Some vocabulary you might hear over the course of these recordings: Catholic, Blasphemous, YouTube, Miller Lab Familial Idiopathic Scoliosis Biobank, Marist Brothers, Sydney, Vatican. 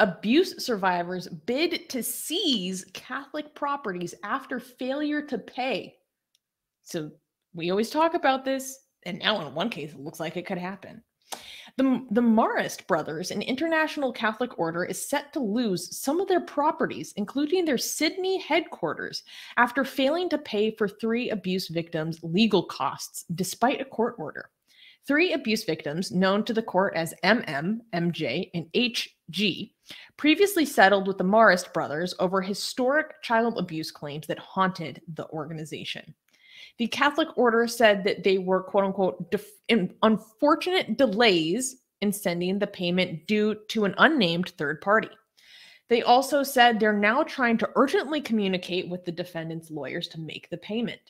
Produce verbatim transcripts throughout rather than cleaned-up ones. abuse survivors bid to seize Catholic properties after failure to pay. So we always talk about this, and now in one case, it looks like it could happen. The, the Marist Brothers, an international Catholic order, is set to lose some of their properties, including their Sydney headquarters, after failing to pay for three abuse victims' legal costs, despite a court order. Three abuse victims, known to the court as M M, M J, and H G, previously settled with the Marist Brothers over historic child abuse claims that haunted the organization. The Catholic Order said that they were, quote-unquote, unfortunate delays in sending the payment due to an unnamed third party. They also said they're now trying to urgently communicate with the defendant's lawyers to make the payment.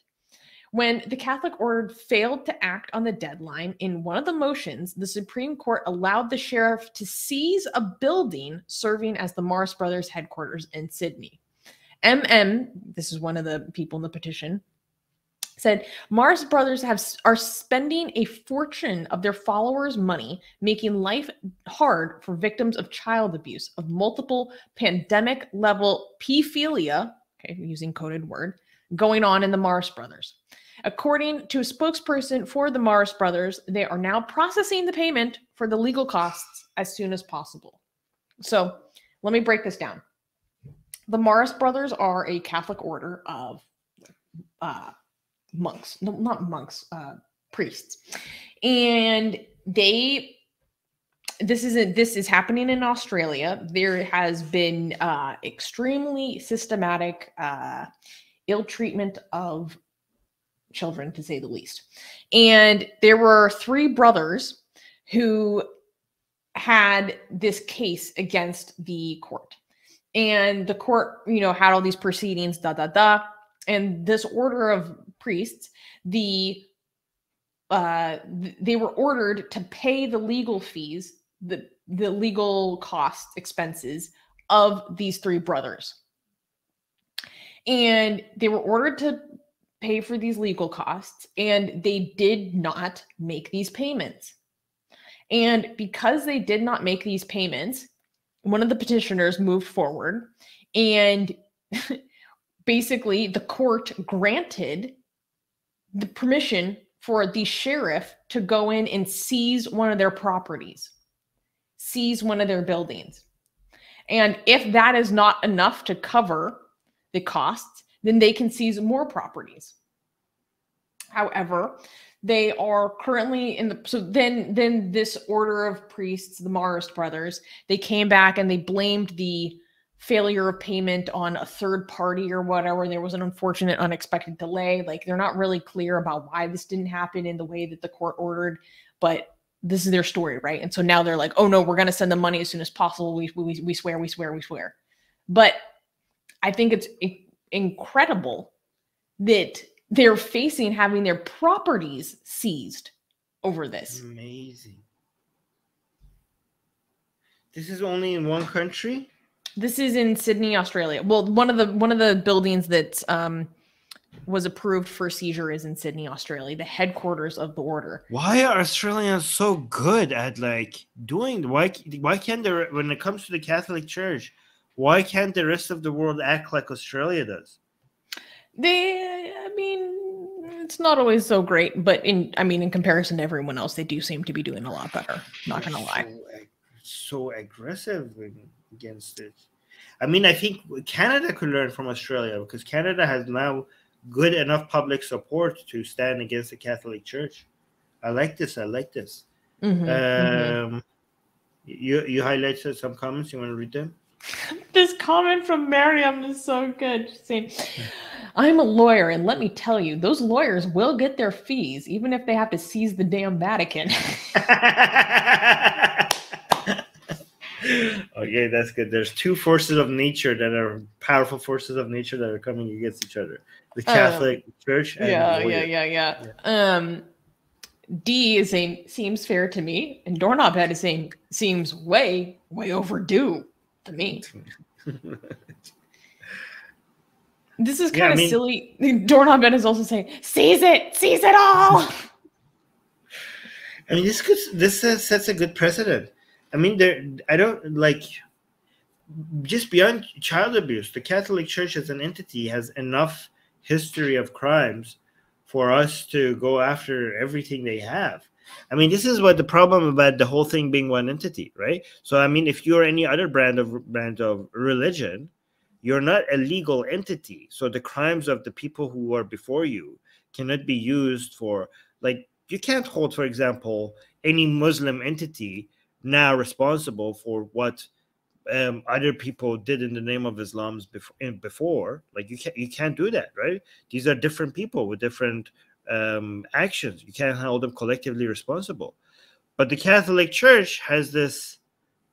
When the Catholic Order failed to act on the deadline, in one of the motions, the Supreme Court allowed the sheriff to seize a building serving as the Marist Brothers headquarters in Sydney. M M, this is one of the people in the petition, said Marist Brothers have are spending a fortune of their followers' money, making life hard for victims of child abuse, of multiple pandemic-level pedophilia, okay, using coded word, going on in the Marist Brothers. According to a spokesperson for the Marist Brothers, they are now processing the payment for the legal costs as soon as possible. So let me break this down. The Marist Brothers are a Catholic order of uh, monks, no, not monks, uh, priests. And they, this isn't, this is happening in Australia. There has been uh, extremely systematic uh, ill treatment of children, to say the least. And there were three brothers who had this case against the court. And the court, you know, had all these proceedings, da, da, da. And this order of priests, the uh, they were ordered to pay the legal fees, the, the legal cost expenses of these three brothers. And they were ordered to pay for these legal costs, and they did not make these payments. And because they did not make these payments, one of the petitioners moved forward, and basically the court granted the permission for the sheriff to go in and seize one of their properties, seize one of their buildings. And if that is not enough to cover the costs, then they can seize more properties. However, they are currently in the, so then, then this order of priests, the Marist Brothers, they came back and they blamed the failure of payment on a third party or whatever. There was an unfortunate, unexpected delay. Like, they're not really clear about why this didn't happen in the way that the court ordered, but this is their story, right? And so now they're like, oh no, we're going to send the money as soon as possible. We, we, we swear, we swear, we swear. But I think it's incredible that they're facing having their properties seized over this. Amazing. This is only in one country? This is in Sydney, Australia. Well, one of the one of the buildings that um, was approved for seizure is in Sydney, Australia, the headquarters of the order. Why are Australians so good at like doing? Why why can't they, when it comes to the Catholic Church, why can't the rest of the world act like Australia does? They, I mean, it's not always so great, but in, I mean, in comparison to everyone else, they do seem to be doing a lot better. Not gonna lie. So, so aggressive against it. I mean, I think Canada could learn from Australia, because Canada has now good enough public support to stand against the Catholic Church. I like this. I like this. Mm-hmm, um, mm-hmm. You you highlighted some comments. You want to read them? This comment from Miriam is so good. She's saying, I'm a lawyer, and let me tell you, those lawyers will get their fees, even if they have to seize the damn Vatican. Okay, that's good. There's two forces of nature that are powerful forces of nature that are coming against each other. The Catholic um, Church and yeah, yeah, yeah, yeah, yeah. Um, D is saying, seems fair to me. And Doorknob Head is saying, seems way, way overdue. To me. This is kind yeah, of I mean, silly. Doorknob Ben is also saying, seize it, seize it all. I mean, this could, this uh, sets a good precedent. I mean, there, I don't like, just beyond child abuse, the Catholic Church as an entity has enough history of crimes for us to go after everything they have. I mean, this is what the problem about the whole thing being one entity, right? So, I mean, if you're any other brand of brand of religion, you're not a legal entity. So the crimes of the people who are before you cannot be used for, like, you can't hold, for example, any Muslim entity now responsible for what um, other people did in the name of Islam's before. Like, you can't, you can't do that, right? These are different people with different um, actions. You can't hold them collectively responsible. But the Catholic Church has this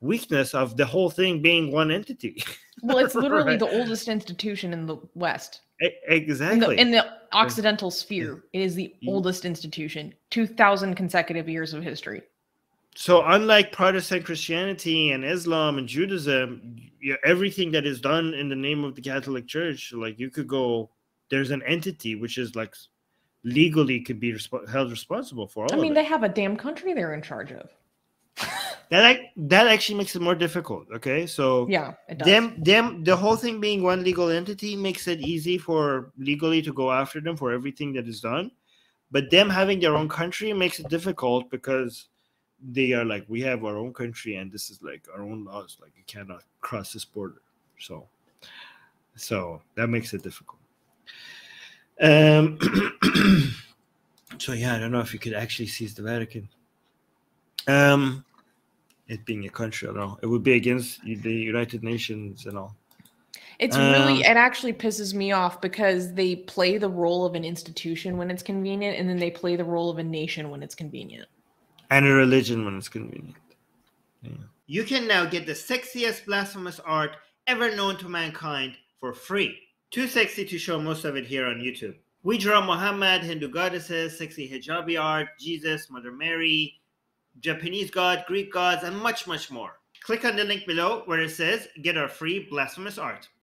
weakness of the whole thing being one entity. Well, it's literally right. The oldest institution in the West. Exactly. In the, in the Occidental sphere, it is the oldest institution, two thousand consecutive years of history. So unlike Protestant Christianity and Islam and Judaism, everything that is done in the name of the Catholic Church, like you could go, there's an entity which is like legally could be resp held responsible for all I mean, of they it. Have a damn country they're in charge of. That that actually makes it more difficult. Okay, so yeah, it does. Them, them, the whole thing being one legal entity makes it easy for legally to go after them for everything that is done, but them having their own country makes it difficult because they are like, we have our own country and this is like our own laws. Like you cannot cross this border. So, so that makes it difficult. Um. So yeah, I don't know if you could actually seize the Vatican. Um. It being a country, I don't know. It would be against the United Nations and all. It's um, really, it actually pisses me off because they play the role of an institution when it's convenient, and then they play the role of a nation when it's convenient. And a religion when it's convenient. Yeah. You can now get the sexiest blasphemous art ever known to mankind for free. Too sexy to show most of it here on YouTube. We draw Muhammad, Hindu goddesses, sexy hijabi art, Jesus, Mother Mary, Japanese God, Greek gods, and much, much more. Click on the link below where it says, get our free blasphemous art.